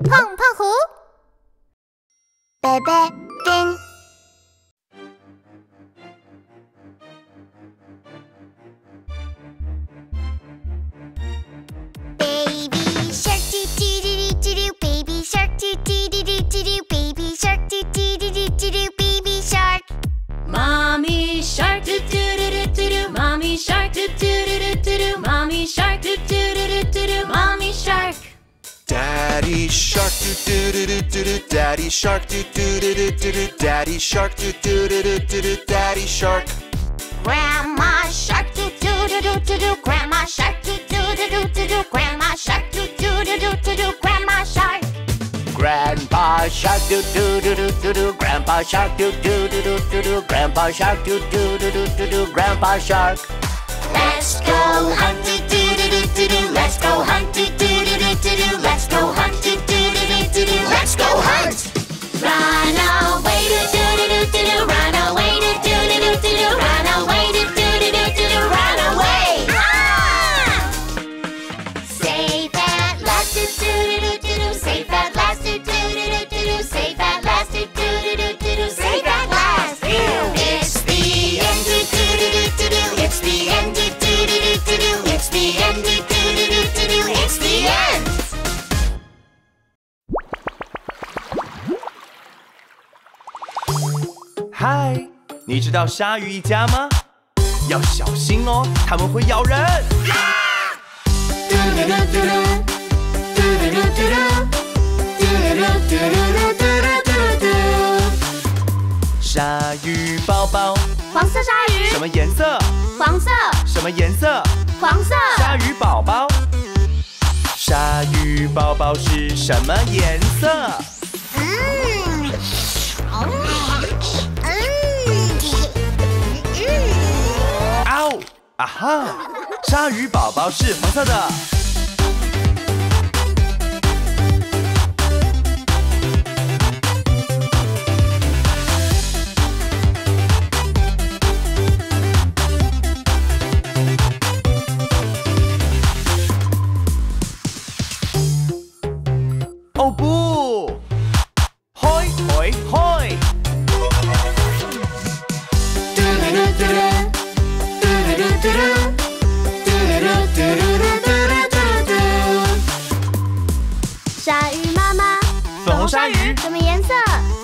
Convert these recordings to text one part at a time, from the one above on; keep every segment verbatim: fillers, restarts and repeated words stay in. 胖胖虎，贝贝丁，Baby Shark doo doo doo doo doo, Baby Shark doo doo doo doo doo, Baby Shark doo doo doo doo doo, Baby Shark. Mommy Shark doo doo doo doo doo, Mommy Shark doo doo doo doo doo, Mommy Shark doo doo doo doo doo, Mommy Shark. Daddy Shark doo doo doo doo doo, Daddy Shark doo doo doo doo doo, Daddy Shark doo doo doo doo doo, Daddy Shark. Grandma Shark doo doo doo doo doo, Grandma Shark doo doo doo doo doo, Grandma Shark doo doo doo doo doo, Grandma Shark. Grandpa Shark doo doo doo doo doo, Grandpa Shark doo doo doo doo doo, Grandpa Shark doo doo doo doo doo, Grandpa Shark. Let's go hunt doo doo doo doo doo, let's go hunt doo doo doo doo doo, let's go hunt doo doo doo doo doo, let's go hunt. Run away doo doo doo doo doo, run away doo doo doo doo doo, run away doo doo doo doo doo, run away. Safe at last doo doo doo doo doo, safe at last doo doo doo doo doo, safe at last doo doo doo doo doo, safe at last. It's the end doo doo doo doo doo, it's the end doo doo doo doo doo, it's the end doo doo doo doo doo, it's the end.嗨，你知道鲨鱼一家吗？要小心哦，它们会咬人。鲨鱼宝宝，黄色鲨鱼，什么颜色？黄色，什么颜色？黄色。鲨鱼宝宝，鲨鱼宝宝是什么颜色？嗯，哦。 啊哈！鲨鱼宝宝是红色的。哦不！嗨嗨嗨！ 鲨鱼妈妈，粉红鲨鱼，什么颜色？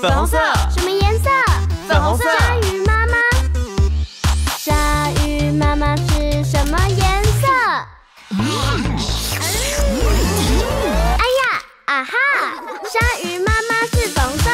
粉红色，什么颜色？粉红色。鲨鱼妈妈，鲨鱼妈妈是什么颜色？哎呀，啊哈，鲨鱼妈妈是粉红色。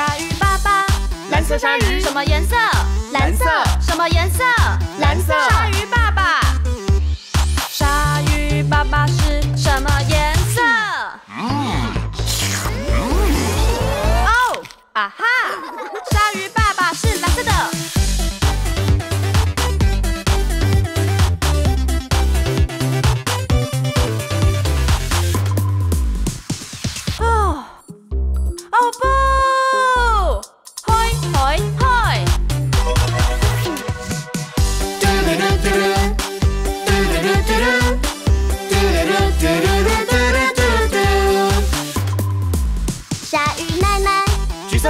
鲨鱼爸爸，蓝色鲨鱼什么颜色？蓝色什么颜色？蓝色。鲨鱼爸爸，鲨鱼爸爸是什么颜色？哦，啊哈，鲨鱼爸爸是蓝色的。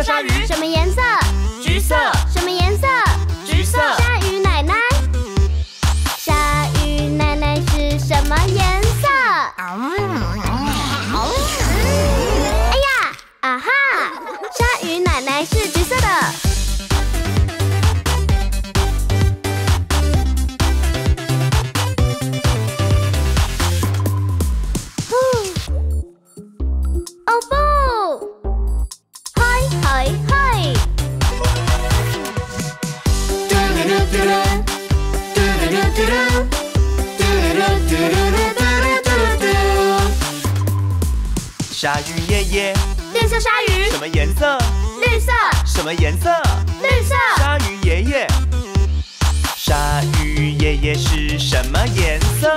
鲨鱼什么颜色？橘色。什么颜色？橘色。鲨鱼奶奶，鲨鱼奶奶是什么颜色？哎呀，啊哈，鲨鱼奶奶是橘色的。 鲨鱼爷爷，绿色鲨鱼，什么颜色？绿绿色。什么颜色？绿色。鲨鱼爷爷，鲨鱼爷爷是什么颜色？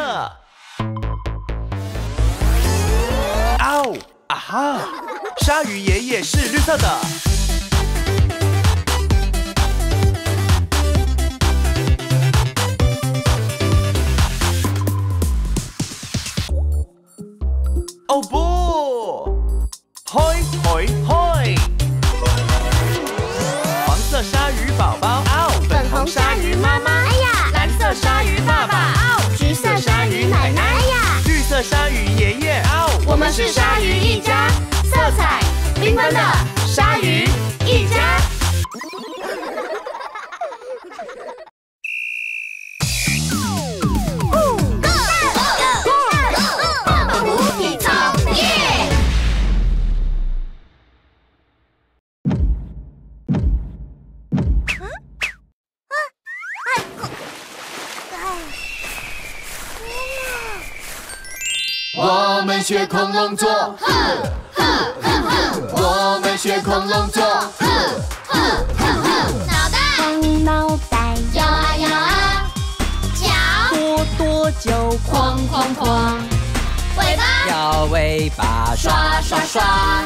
啊哦，啊哈，鲨鱼爷爷是绿色的。哦不！ Hoi hoi hoi！ 黄色鲨鱼宝宝，嗷！粉红鲨鱼妈妈，哎呀！蓝色鲨鱼爸爸，嗷！橘色鲨鱼奶奶，哎呀！绿色鲨鱼爷爷，嗷！我们是鲨鱼一家，色彩缤纷的鲨鱼一家。学恐龙坐，我们学恐龙坐，脑袋脑袋摇啊摇啊，脚跺跺脚，哐哐哐，尾巴摇尾巴，刷刷刷，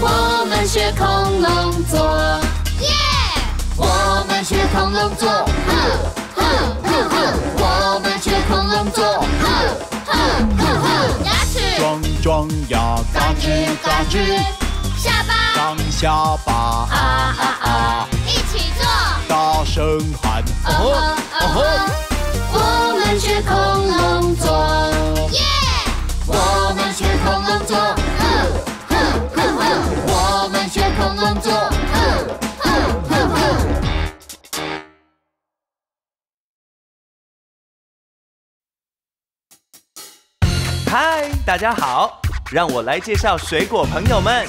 我们学恐龙坐，耶！我们学恐龙坐，我们学恐龙坐。 装装呀，嘎吱嘎吱，下巴张下巴，啊啊啊！一起做，大声喊，哦吼哦吼！我们学恐龙坐，耶！我们学恐龙坐，哼哼哼哼！我们学恐龙坐，哼哼哼哼！ 嗨， Hi, 大家好！让我来介绍水果朋友们，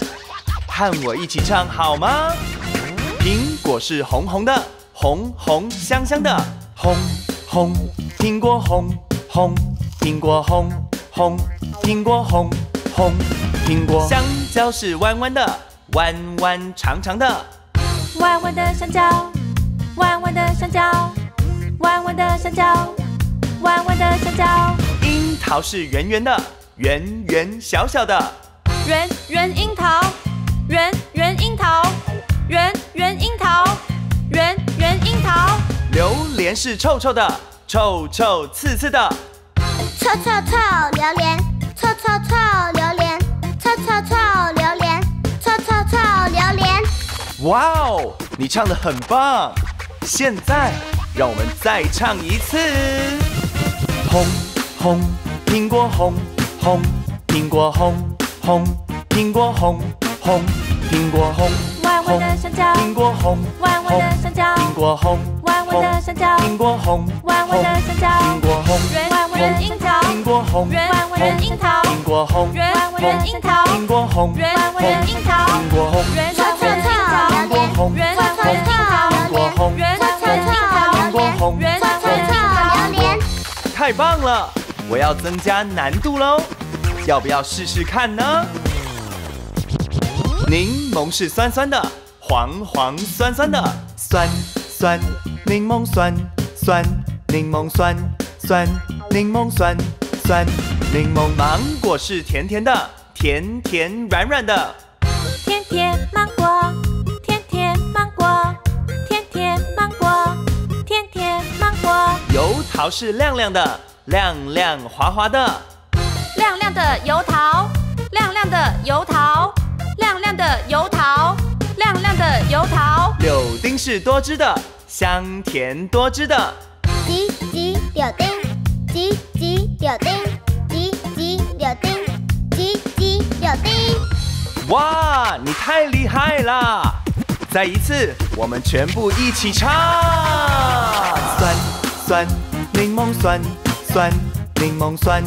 和我一起唱好吗？苹果是红红的，红红香香的，红红苹果红红苹果红红苹果红红苹果。香蕉是弯弯的，弯弯长长的，弯弯的香蕉，弯弯的香蕉，弯弯的香蕉，弯弯的香蕉。 樱桃是圆圆的，圆圆小小的，圆圆樱桃，圆圆樱桃，圆圆樱桃，圆圆樱桃。榴莲是臭臭的，臭臭刺刺的，臭臭臭榴莲，臭臭臭榴莲，臭臭臭榴莲，臭臭臭榴莲。哇哦，你唱得很棒！现在让我们再唱一次。红。 红苹果红红苹果红红苹果红红苹果红弯弯的香蕉苹果红弯弯的香蕉苹果红弯弯的香蕉苹果红弯弯的香蕉苹果红弯弯樱桃苹果红弯弯樱桃苹果红弯弯樱桃苹果红弯弯樱桃苹果红弯弯樱桃苹果红弯弯樱桃苹果红弯弯樱桃苹果红弯弯樱桃榴莲太棒了！ 我要增加难度喽，要不要试试看呢？柠檬是酸酸的，黄黄酸酸的，酸酸柠檬酸酸柠檬酸酸柠檬酸酸柠檬。芒果是甜甜的，甜甜软软的，甜甜芒果，甜甜芒果，甜甜芒果，甜甜芒果。油桃是亮亮的。 亮亮滑滑的，亮亮的油桃，亮亮的油桃，亮亮的油桃，亮亮的油桃。柳丁是多汁的，香甜多汁的。吉吉柳丁，吉吉柳丁，吉吉柳丁，吉吉柳丁。哇，你太厉害啦！再一次，我们全部一起唱。酸酸柠檬酸。 酸柠檬酸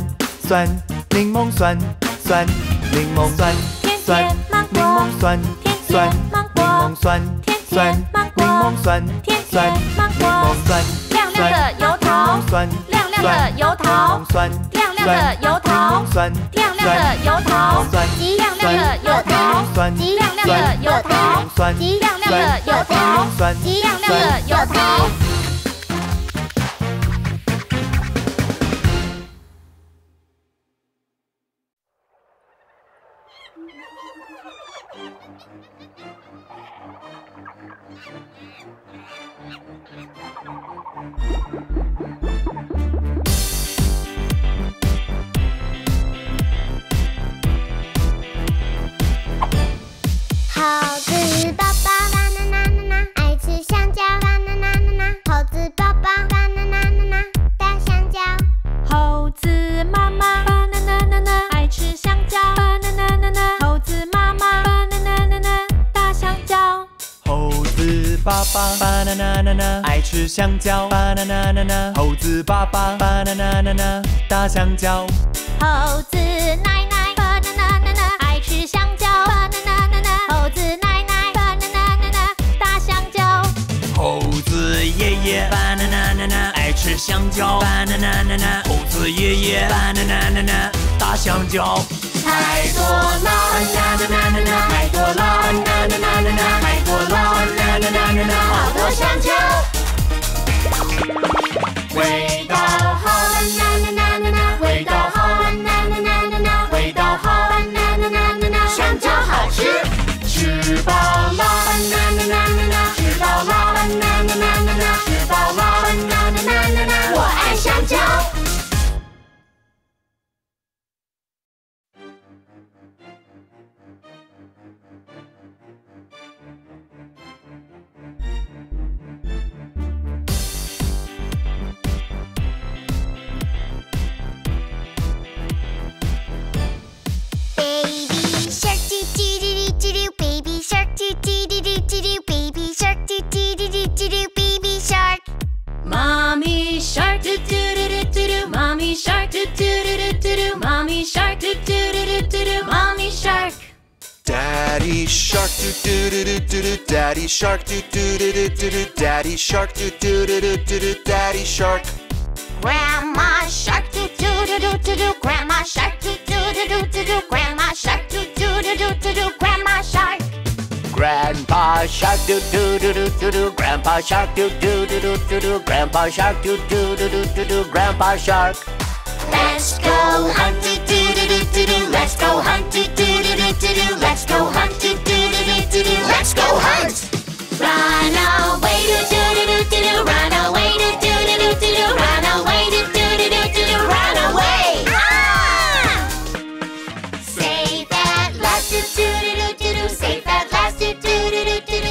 酸柠檬酸酸柠檬酸酸柠檬酸酸柠檬酸酸柠檬酸酸柠檬酸亮亮的油桃，亮亮的油桃，亮亮的油头，亮亮的油头，极亮亮的油头，极亮亮的油头，极亮亮的油头，极亮亮的油头。 香蕉，巴啦啦啦啦，猴子爸爸，巴啦啦啦啦，大香蕉。猴子奶奶，巴啦啦啦啦，爱吃香蕉，巴啦啦啦啦。猴子奶奶，巴啦啦啦啦，大香蕉。猴子爷爷，巴啦啦啦啦，爱吃香蕉，巴啦啦啦啦。猴子爷爷，巴啦啦啦啦，大香蕉。太多啦啦啦啦啦啦，太多啦啦啦啦啦啦，太多啦啦啦啦啦啦，好多香蕉。 味道好啦啦啦啦啦，味道好啦啦啦啦啦，味道好啦啦啦啦啦，香蕉好吃，吃饱啦啦啦啦啦，吃饱啦啦啦啦啦，吃饱啦啦啦啦啦，我爱香蕉。 Mommy shark doo doo doo doo doo, Mommy shark doo doo doo doo doo, Mommy shark doo doo doo doo doo, Mommy shark. Daddy shark doo doo doo doo doo, Daddy shark doo doo doo doo doo, Daddy shark doo doo doo doo doo, Daddy shark. Grandma shark doo doo doo doo doo, Grandma shark doo doo doo doo doo, Grandma shark doo doo doo doo doo, Grandma shark. Grandpa shark doo doo doo doo doo doo, Grandpa shark doo doo doo doo doo doo, Grandpa shark doo doo doo doo doo doo, Grandpa shark. Let's go hunting doo doo doo doo doo, let's go hunting doo doo doo doo doo, let's go hunting doo doo doo doo doo, let's go hunt. Run away doo doo doo doo doo doo, run away doo doo doo doo doo doo, run away doo doo doo doo doo doo, run away. Save that last doo doo doo doo doo, save that.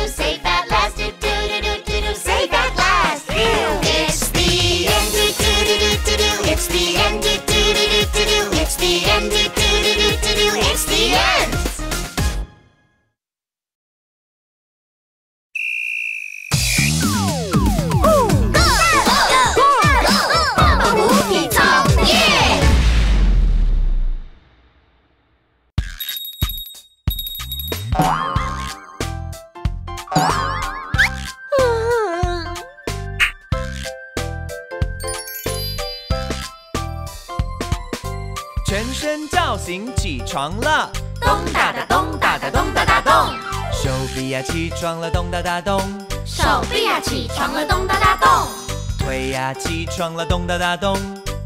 Save that last, do do do do do do. Save that last. It's the end, do do do do do. It's the end, do do do do do. It's the end, do do do do do. It's the end. Go go go go! 爸爸虎皮草耶！全身造型起床了，咚哒哒咚哒哒咚哒哒咚。手臂呀起床了，咚哒哒咚。手臂呀起床了，咚哒哒咚。腿呀起床了，咚哒哒咚。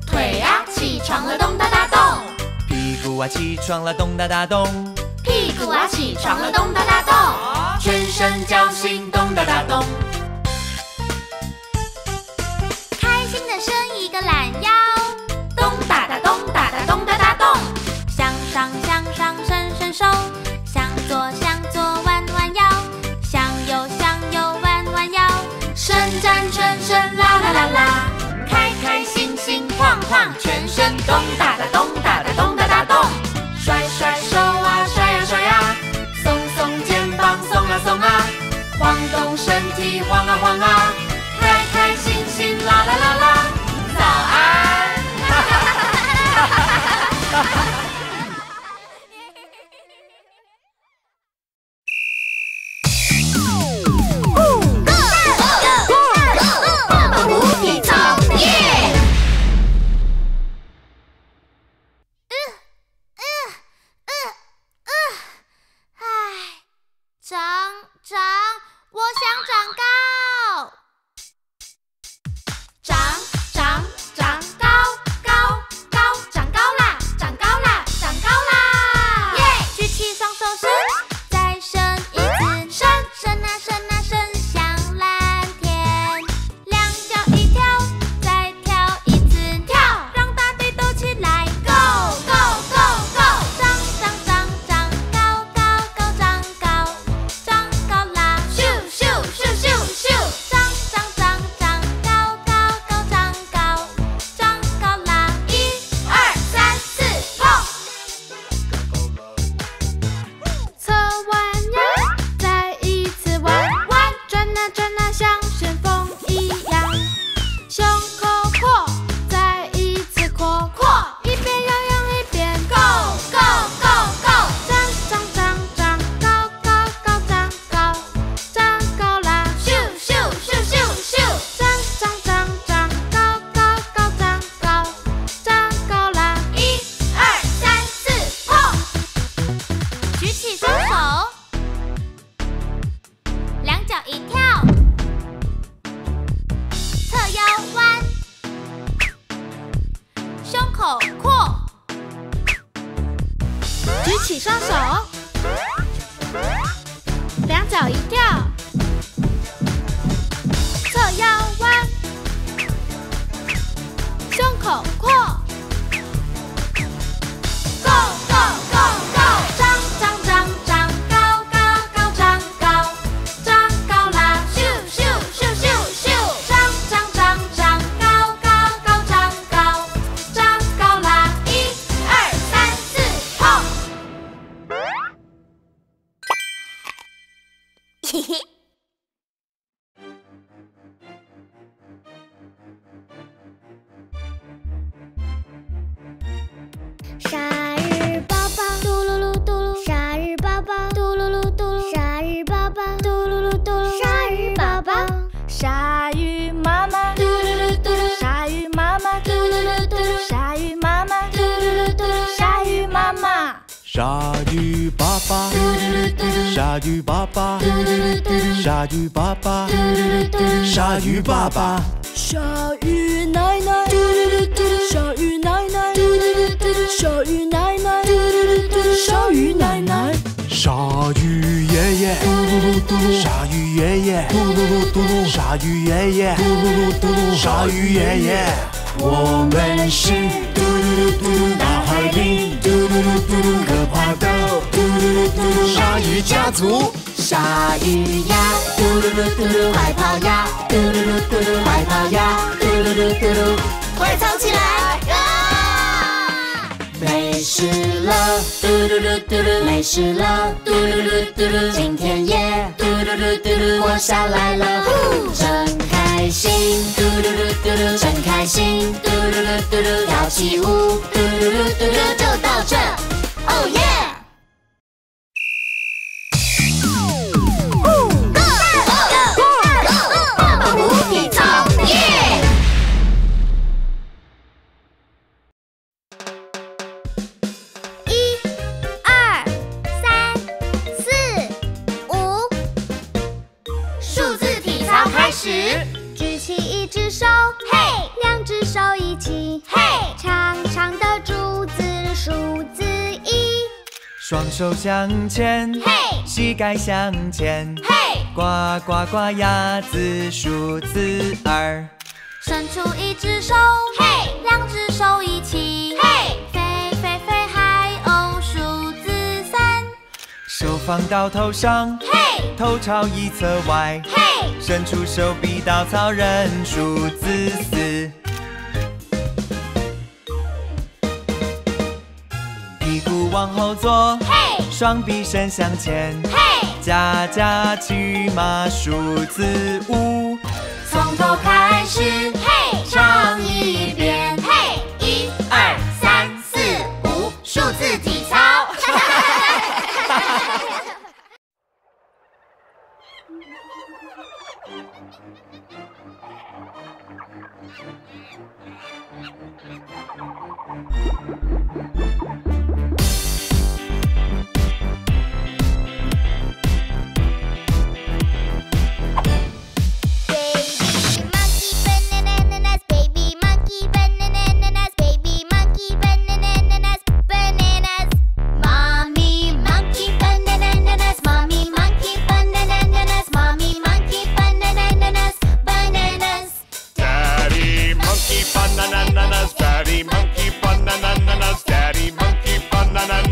腿呀起床了，咚哒哒咚。屁股啊起床了，咚哒哒咚。屁股啊起床了，咚哒哒咚。全身叫醒，咚哒哒咚。开心的伸一个懒腰，咚哒哒咚哒哒咚。 向上向上伸伸手，向左向左弯弯腰，向右向右弯弯腰，伸展全身啦啦啦啦，开开心心晃晃全身，咚哒哒咚哒哒咚哒哒咚，甩甩手啊甩呀甩呀，松松肩膀松啊松啊，晃动身体晃啊晃啊，开开心心啦啦啦啦，早安！哈哈哈哈哈哈！像旋风一样，胸口扩，再一次扩扩，一边摇摇一边 go go go go， 长长长长高高高长高，长高啦，咻咻咻咻咻，长长长长高高高长高，长高啦，一二三四碰，举起双手，两脚一跳。 胸口扩，举起双手，两脚一跳，侧腰弯，胸口扩 ，Go Go Go Go， 张张张张高高高张高，张高啦，咻咻咻咻咻，张张张张高高高张高。 嘿嘿，鲨鱼宝宝嘟噜噜嘟噜，鲨鱼宝宝嘟噜噜嘟噜，鲨鱼宝宝嘟噜噜嘟噜，鲨鱼宝宝，鲨鱼妈妈嘟噜噜嘟噜，鲨鱼妈妈嘟噜噜嘟噜，鲨鱼妈妈嘟噜噜嘟噜，鲨鱼妈妈，鲨鱼爸爸嘟噜噜嘟噜。 鲨鱼爸爸，鲨鱼爸爸，鲨鱼爸爸，鲨鱼奶奶，鲨鱼奶奶，鲨鱼奶奶，鲨鱼奶奶，鲨鱼爷爷，鲨鱼爷爷，鲨鱼爷爷，鲨鱼爷爷，我们是大海里可怕的。 鲨鱼家族，鲨鱼呀，嘟噜噜嘟噜，快跑呀，嘟噜噜嘟噜，快跑呀，嘟噜噜嘟噜，快藏起来！啊！没事了，嘟噜噜嘟噜，没事了，嘟噜噜嘟噜，今天也嘟噜噜嘟噜，活下来了，真开心，嘟噜噜嘟噜，真开心，嘟噜噜嘟噜，跳起舞，嘟噜噜嘟噜，就到这，哦耶！ 举起一只手，嘿， Hey! 两只手一起，嘿， Hey! 长长的竹子数字一，双手向前，嘿， Hey! 膝盖向前，嘿， Hey! 呱呱呱鸭子数字二，伸出一只手，嘿， Hey! 两只手一起，嘿， Hey! 飞飞飞海鸥数字三，手放到头上，嘿， Hey! 头朝一侧歪，嘿。 伸出手臂，稻草人数字四，屁股往后坐，嘿，双臂伸向前，嘿，加加骑马数字五，从头开始，嘿，唱一遍，嘿，一二三四五，数字体操。Daddy monkey bananas, daddy monkey bananas.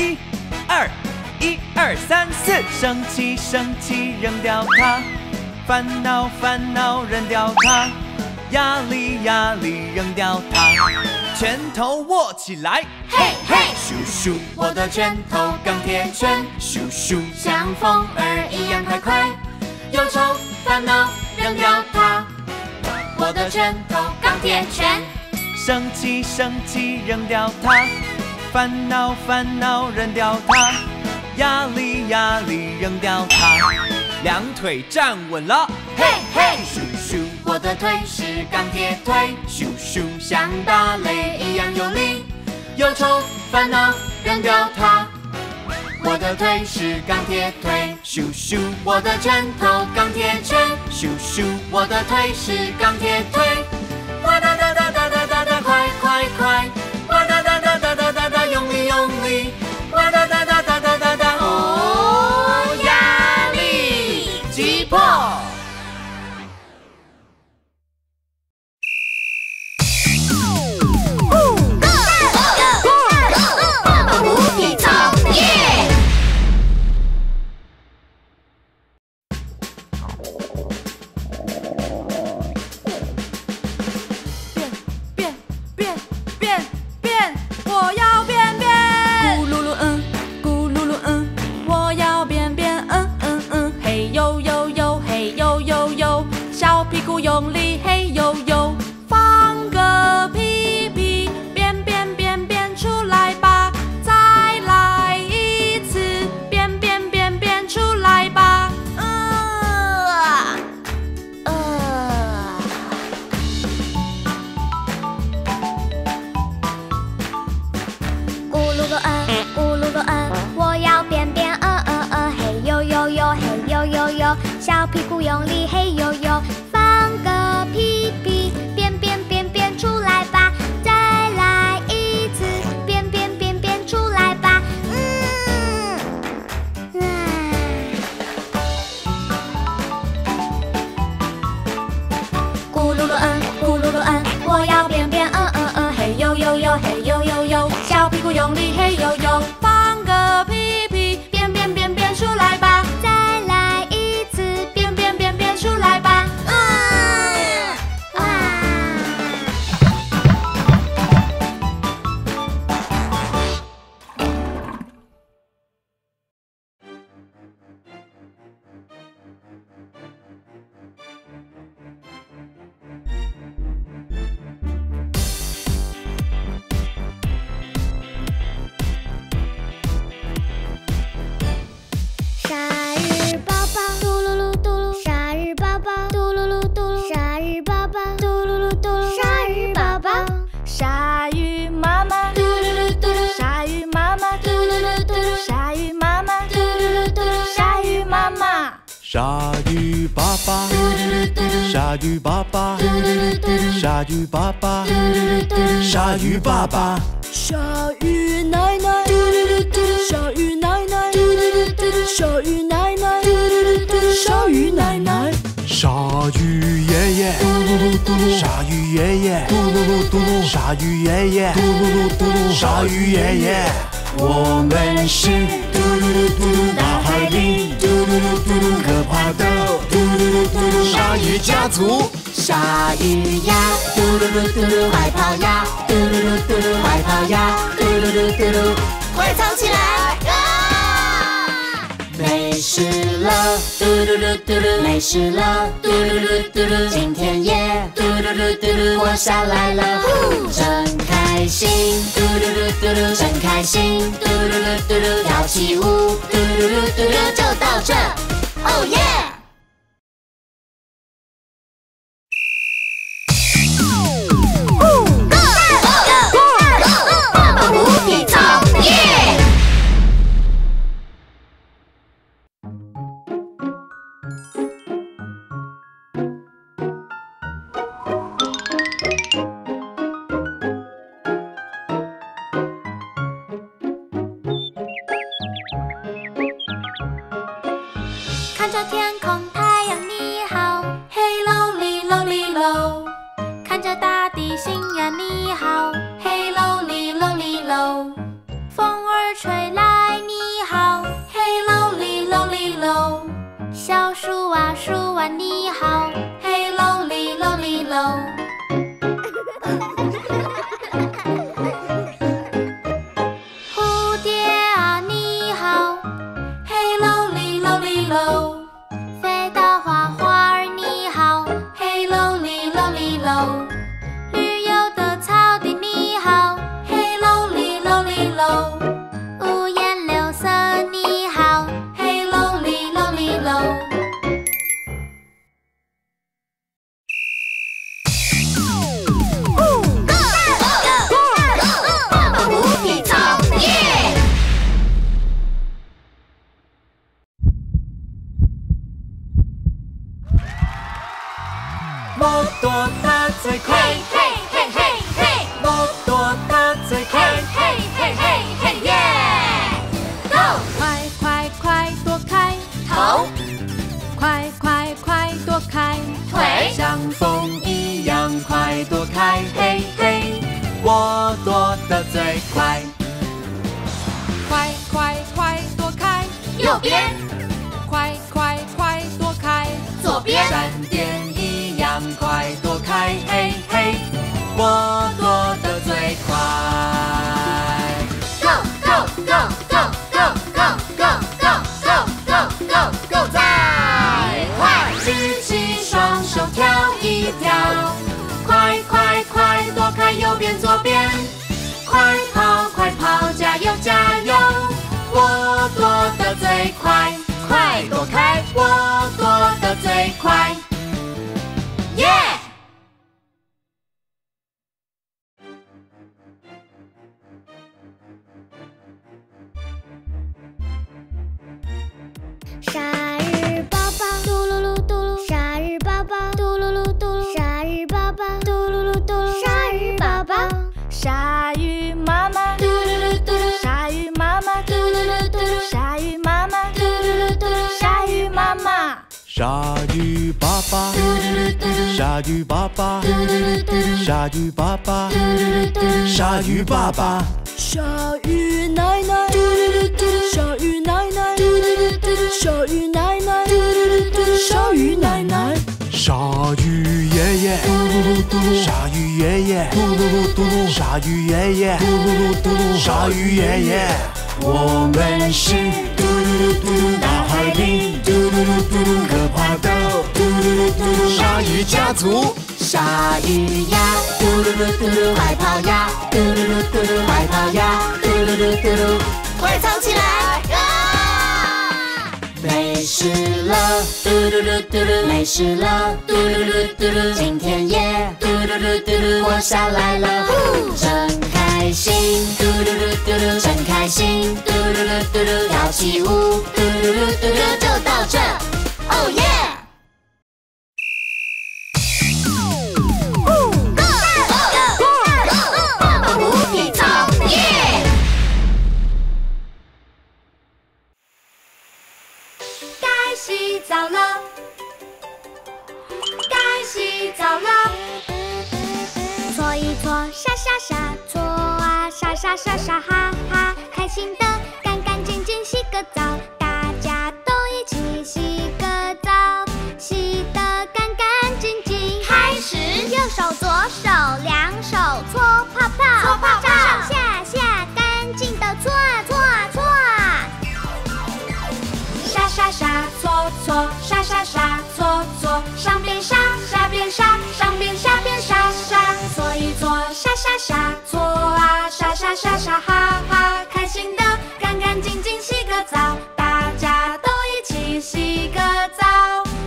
一二一二三四，生气生气扔掉它，烦恼烦恼扔掉它，压力压力扔掉它，拳头握起来，嘿嘿，咻咻，我的拳头钢铁拳，咻咻，像风儿一样快快，忧愁烦恼扔掉它，我的拳头钢铁拳。 生气，生气，扔掉它；烦恼，烦恼，扔掉它；压力，压力，扔掉它。两腿站稳了，嘿嘿，咻咻，我的腿是钢铁腿，咻咻，像打雷一样有力。忧愁，烦恼，扔掉它。我的腿是钢铁腿，咻咻，我的拳头钢铁拳，咻咻，我的腿是钢铁腿。哒哒哒哒哒。 快快快！哇哒哒哒哒哒哒哒，用力用力！哇哒哒哒哒哒哒哒，哦，压力击破！我们无敌超耶！ 用力嘿呦呦，放个屁屁，变变变变出来吧！再来一次，变变变变出来吧！呃呃，咕噜噜嗯，咕噜噜嗯，我要变变嗯嗯嗯，嘿呦呦呦，嘿呦呦呦，小屁股用力嘿呦呦。 用力嘿呦呦，放个屁屁，变变变变出来吧！再来一次，变变变变出来吧！啊啊！鲨鱼爸爸，鲨鱼爸爸，鲨鱼爸爸，鲨鱼爸爸，鲨鱼奶奶，鲨鱼奶奶，鲨鱼奶奶，鲨鱼奶奶，鲨鱼爷爷，鲨鱼爷爷，鲨鱼爷爷，鲨鱼爷爷。 我们是大海里可怕的鲨鱼家族，鲨鱼呀，快跑呀，快跑呀，快藏起来！啊！没事了，没事了，今天也活下来了，真开心。 真开心，嘟噜噜嘟噜，跳起舞，嘟噜噜嘟噜，就到这，哦耶！我们无敌超耶！ 风儿吹来。鼠丸你好，嘿喽哩喽哩喽。蝴蝶啊你好，嘿喽哩喽哩喽。飞的花花儿你好，嘿喽哩喽哩喽。绿油的草地你好，嘿喽哩喽哩喽。 摩托它最快，嘿嘿嘿嘿！摩托它最快，嘿嘿嘿嘿耶 ！Go！ 快快快躲开头，快快快躲开腿，像风一样快躲开，嘿嘿！我躲得最快，快快快躲开右边，快快快躲开左边，闪电。 快躲开，嘿嘿，我躲得最快。Go go go go go go go go go go go 再快！举起双手跳一跳，快快快躲开右边左边，快跑快跑加油加油，我躲得最快，快躲开，我躲得最快。 傻日巴巴嘟噜噜嘟噜，傻日巴巴嘟噜噜嘟噜，傻日巴巴嘟噜噜嘟噜，傻日巴巴，鲨鱼妈妈嘟噜噜嘟噜，鲨鱼妈妈嘟噜噜嘟噜，鲨鱼妈妈嘟噜噜嘟噜，鲨鱼妈妈，鲨鱼爸爸嘟噜噜嘟噜，鲨鱼爸爸嘟噜噜嘟噜，鲨鱼爸爸嘟噜噜嘟噜，鲨鱼爸爸，鲨鱼奶奶嘟噜噜嘟噜，鲨鱼奶奶嘟噜噜。 鲨鱼奶奶，嘟嘟嘟嘟，鲨鱼奶奶，鲨鱼爷爷，嘟嘟嘟嘟，鲨鱼爷爷，嘟嘟嘟嘟，鲨鱼爷爷，嘟嘟嘟嘟，鲨鱼爷爷。我们是嘟嘟嘟嘟大海里嘟嘟嘟嘟可怕的嘟嘟嘟嘟鲨鱼家族。鲨鱼呀，嘟嘟嘟嘟快跑呀，嘟嘟嘟嘟快跑呀，嘟嘟嘟嘟快藏起来。 没事了，嘟噜噜嘟噜，没事了，嘟噜噜嘟噜，今天也嘟噜噜嘟噜活下来了，真开心，嘟噜噜嘟噜，真开心，嘟噜噜嘟噜，跳起舞，嘟噜噜嘟噜，就到这，哦耶！ 洗澡了，该洗澡了。搓一搓，沙沙沙，搓啊沙沙沙沙，哈哈，开心的，干干净净洗个澡，大家都一起洗个澡，洗得干干净净。开始，右手左手两手搓泡泡，搓泡泡，上上下下干净的搓啊搓啊搓啊，沙沙沙。 搓沙沙沙，搓搓上边沙，下边沙，上边下边沙沙，搓一搓沙沙沙，搓啊沙沙沙沙，哈哈，开心的，干干净净洗个澡，大家都一起洗个澡，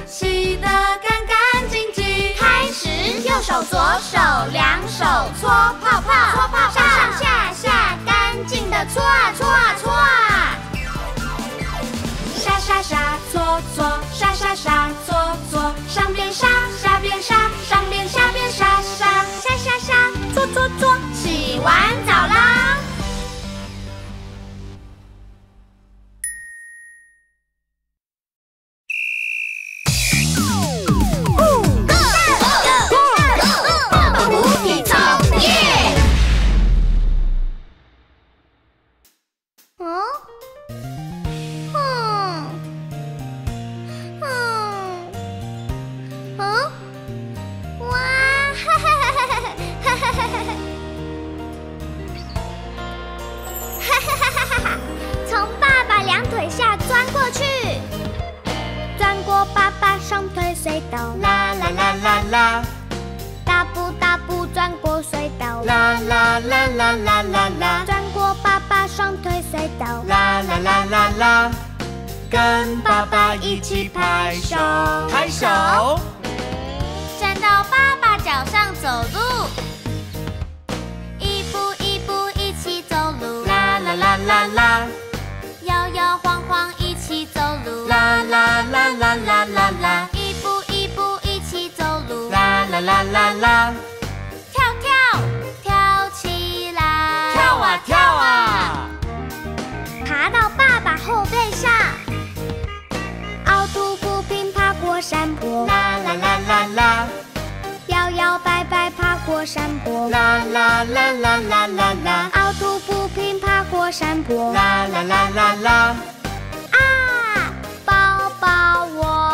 洗得干干净净。开始，右手左手两手搓泡泡，搓泡泡，上上下下干净的搓啊搓啊搓啊。 沙沙搓搓，沙沙沙搓搓，上边沙，下边沙，上边下边沙沙，沙沙沙搓搓搓，洗完澡啦！爸爸无底洞耶！嗯。 嗯兜，啦啦啦啦啦，大步大步转过隧道，啦啦啦啦啦啦啦，转过爸爸双腿隧道，啦啦啦啦啦，跟爸爸一起拍手，拍手，站到爸爸脚上走路，一步一步一起走路，啦啦啦啦啦，摇摇晃晃一起走路，啦啦啦啦啦啦啦。 啦啦啦啦，跳跳跳起来，跳啊跳啊，爬到爸爸后背上，凹凸不平爬过山坡，啦啦啦啦啦，摇摇摆摆爬过山坡，啦啦啦啦啦啦啦，凹凸不平爬过山坡，啦啦啦啦啦，啊，抱抱我。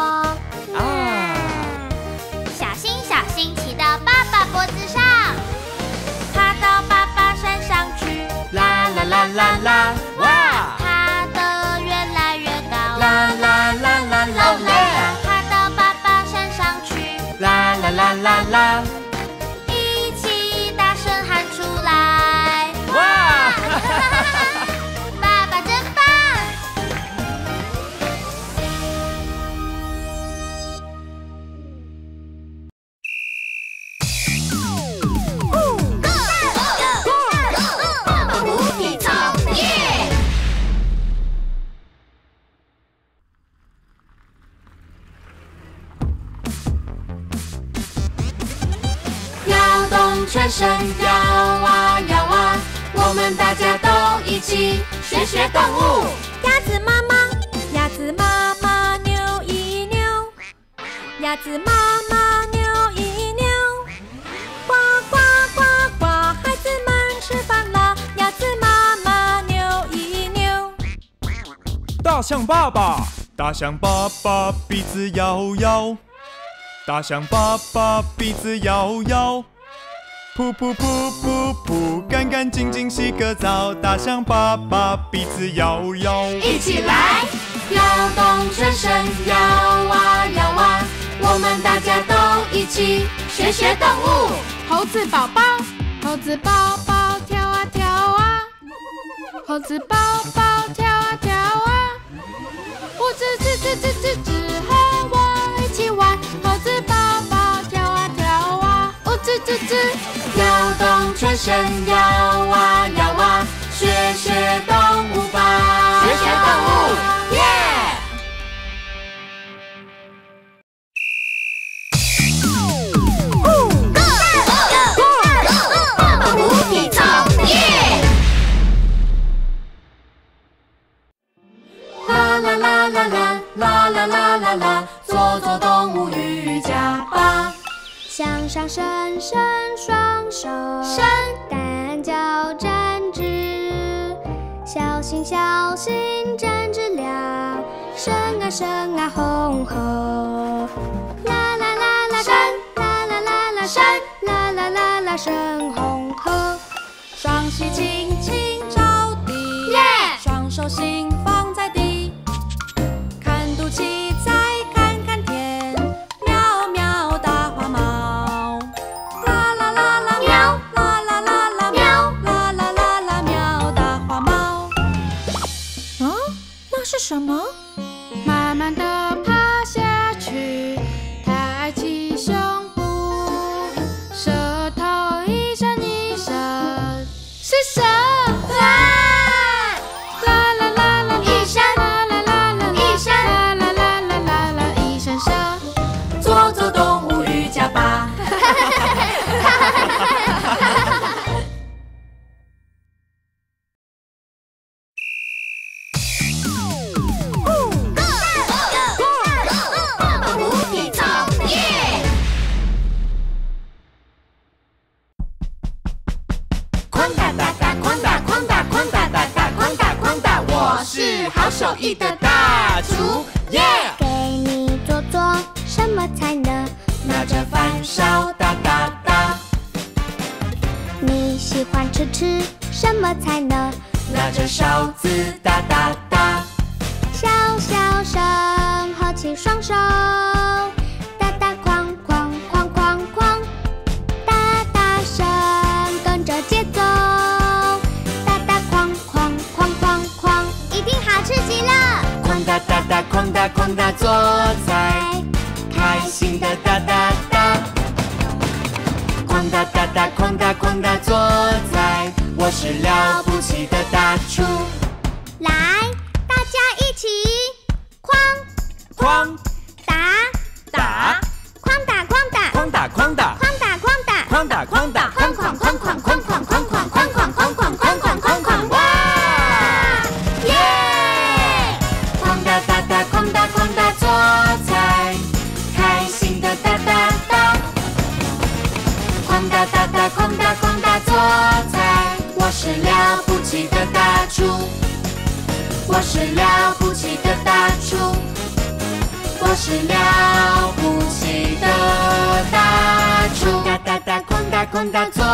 脖子上，爬到爸爸身上去，啦啦啦啦啦，哇！爬得越来越高，啦啦啦啦啦啦，爬到爸爸身上去，啦啦啦啦啦，一起大声喊出来，哇！爸爸真棒！全身摇啊摇啊，我们大家都一起学学动物。鸭子妈妈，鸭子妈妈扭一扭，鸭子妈妈扭一扭，呱呱呱呱，孩子们吃饭啦！鸭子妈妈扭一扭。大象爸爸，大象爸爸鼻子摇摇，大象爸爸鼻子摇摇。 噗噗噗噗噗，干干净净洗个澡。大象爸爸鼻子摇摇，一起来摇动全身，摇啊摇啊，我们大家都一起学学动物。猴子宝宝，猴子宝宝跳啊跳啊，猴子宝宝跳啊跳啊，我吱吱吱吱吱吱和我一起玩，猴子宝宝跳啊跳啊，我吱吱吱。 摇动全身，摇啊摇啊，学学动物吧，学学动物，耶！Go go go go！ 爸爸虎体操，耶！啦啦啦啦啦啦啦啦啦啦，做做动物瑜伽吧。 向上伸伸双手，伸单脚站直，小心小心站直了，伸啊伸啊红吼，啦啦啦啦伸，啦啦啦啦伸，啦啦啦啦伸红吼，双膝轻轻着地，耶，双手心放在地，看肚脐在。 什么？慢慢的趴下去，抬起胸部，舌头一伸一伸，是蛇！啦啦啦啦，一伸，啦啦啦啦，一伸，啦啦啦啦啦啦，一伸舌，做做动物瑜伽吧。手艺的大厨，耶！给你做做什么菜呢？拿着饭勺哒哒哒。你喜欢吃吃什么菜呢？拿着勺子哒哒哒。小小声，合起双手，哒哒的哒哒，狂哒狂哒，坐在开心的哒哒哒，狂哒哒哒，狂哒狂哒，坐在我是了不起的大厨。来，大家一起狂狂打打，狂打狂打，狂打狂打，狂打狂打，狂打狂打，狂狂狂狂狂狂狂狂狂狂狂狂狂狂狂狂哇！ 空大空大，坐在我是了不起的大厨，我是了不起的大厨，我是了不起的大厨。大大大空大空大，坐在。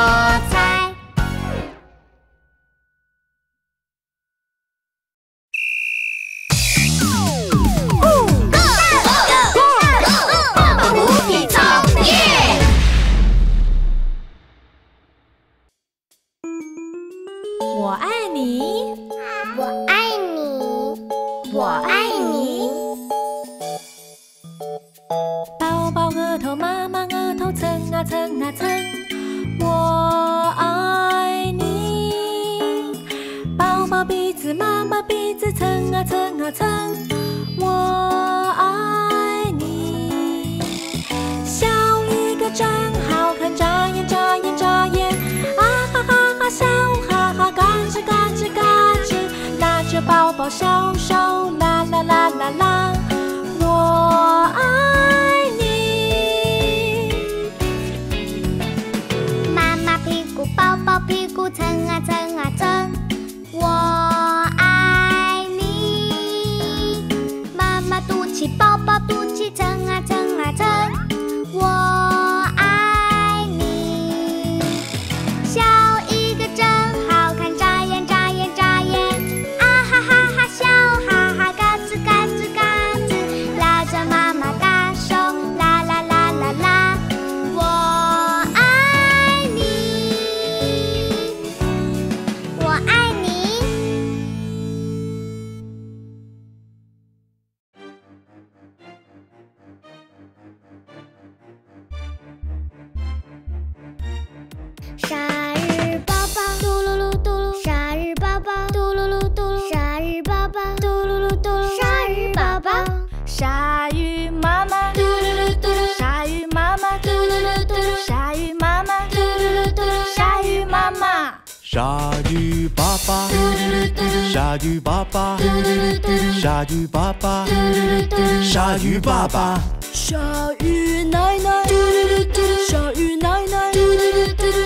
我爱你，我爱你，我爱你。宝宝额头，妈妈额头，蹭啊蹭啊蹭，我爱你。宝宝鼻子，妈妈鼻子，蹭啊蹭啊蹭，我爱你。小鱼哥真好看，眨眼眨眼眨眼，啊哈哈哈笑哈。 嘎吱嘎吱，拉着宝宝小手，啦啦啦啦啦，我爱你。妈妈屁股，宝宝屁股，蹭啊蹭啊蹭，我爱你。妈妈肚脐，宝宝肚脐，蹭啊蹭啊蹭，我爱你。小一个真。 鲨鱼爸爸，鲨鱼爸爸，鲨鱼爸爸，鲨鱼爸爸，鲨鱼奶奶，鲨鱼奶奶，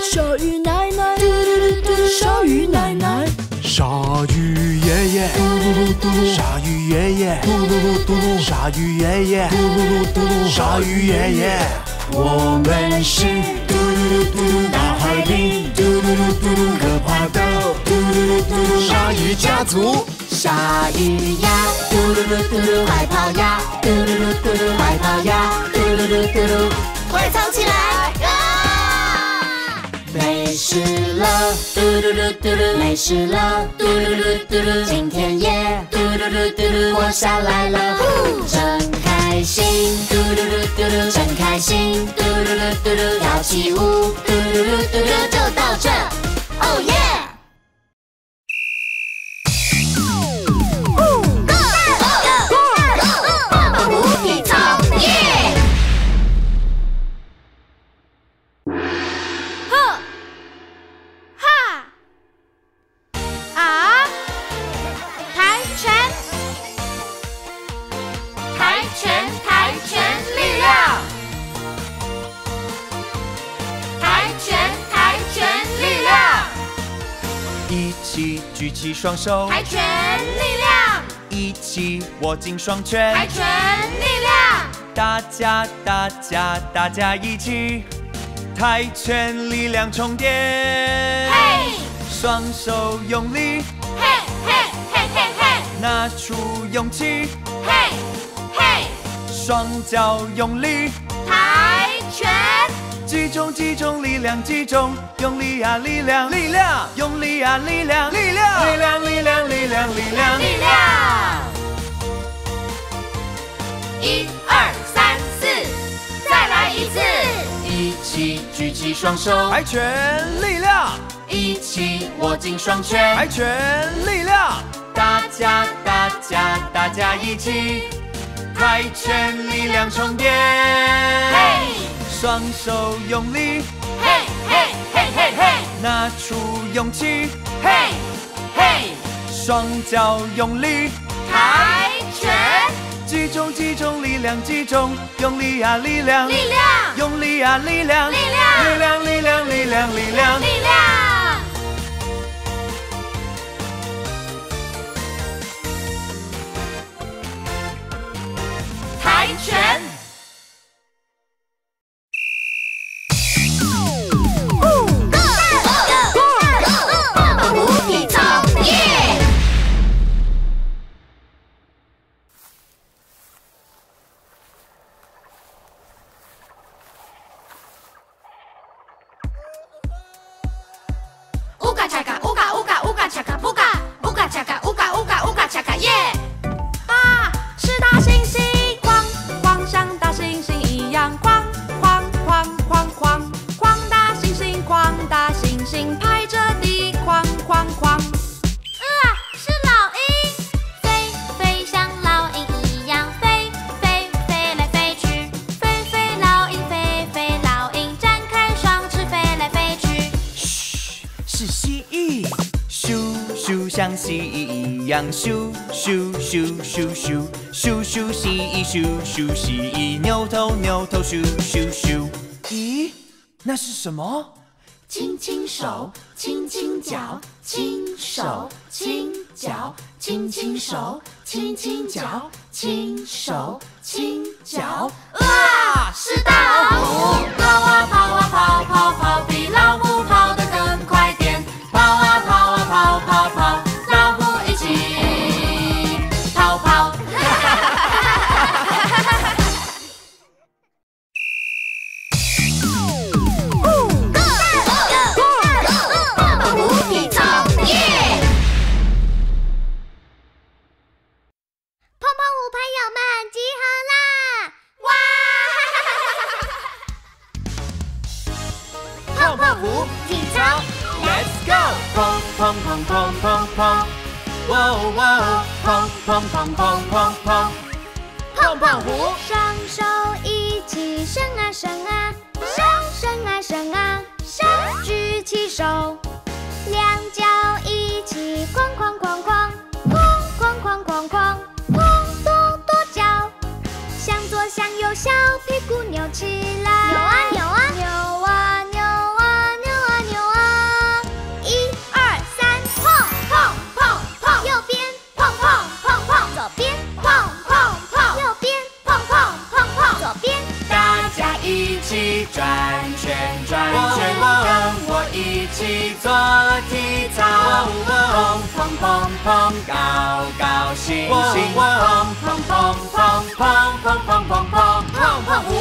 鲨鱼奶奶，鲨鱼奶奶，鲨鱼爷爷，鲨鱼爷爷，鲨鱼爷爷，鲨鱼爷爷，我们是。 大海里，可怕的鲨鱼家族。鲨鱼呀，快跑呀，快跑呀，快藏起来！啊！没事了，没事了，今天也活下来了，真开心。 真开心，跳起舞，就到这，哦耶！Go go go！ 爸爸无匹草耶！呵，哈，啊，跆拳，跆拳，跆拳力量。 一起举起双手，跆拳力量；一起握紧双拳，跆拳力量。大家大家大家一起，跆拳力量充电。嘿，双手用力，嘿嘿嘿嘿嘿，拿出勇气，嘿嘿，双脚用力，跆拳。 集中，集中力量，集中，用力啊，力量，力量，用力啊，力量，力量，力量，力量，力量，力量，力量。起双手，还拳力量，一起握紧双拳，还拳力量，大家大家大家一起，还拳力量充电，嘿，双手用力，嘿嘿嘿嘿嘿，拿出勇气，嘿嘿，双脚用力，抬拳。 集中，集中力量，集中，用力呀，力量，力量，用力呀，力量，力量，力量，力量，力量，力量。跆拳。Go go go！ 棒棒舞体操，耶！ 像蜥蜴一样咻咻咻咻咻咻咻蜥蜴咻咻蜥蜴扭头扭头咻咻咻。咦，那是什么？轻轻手，轻轻脚，轻手轻脚，轻轻手，轻轻脚，轻手轻脚。哇，是大老虎！跑啊跑啊跑跑跑，比老虎跑得更快点！跑啊跑啊跑跑跑。 泡泡，棒棒舞体操，耶！泡泡舞朋友们集合啦！哇！泡泡舞体操 ，Let's go！ 砰砰砰砰砰砰。 哇哦哇哦，砰砰砰砰砰砰，胖胖虎，双手一起伸啊伸啊，伸伸啊伸啊，伸举起手，两脚一起哐哐哐哐，哐哐哐哐哐，哐跺跺脚，向左向右小屁股扭起来，扭啊扭啊扭啊扭啊扭啊扭啊，一二三，砰砰砰。 右边碰碰碰碰，左边碰碰碰，右边碰碰碰碰，左边。大家一起转圈转圈，跟我一起做体操。砰砰砰，高高兴兴，砰砰砰砰砰砰砰砰砰，胖胖虎。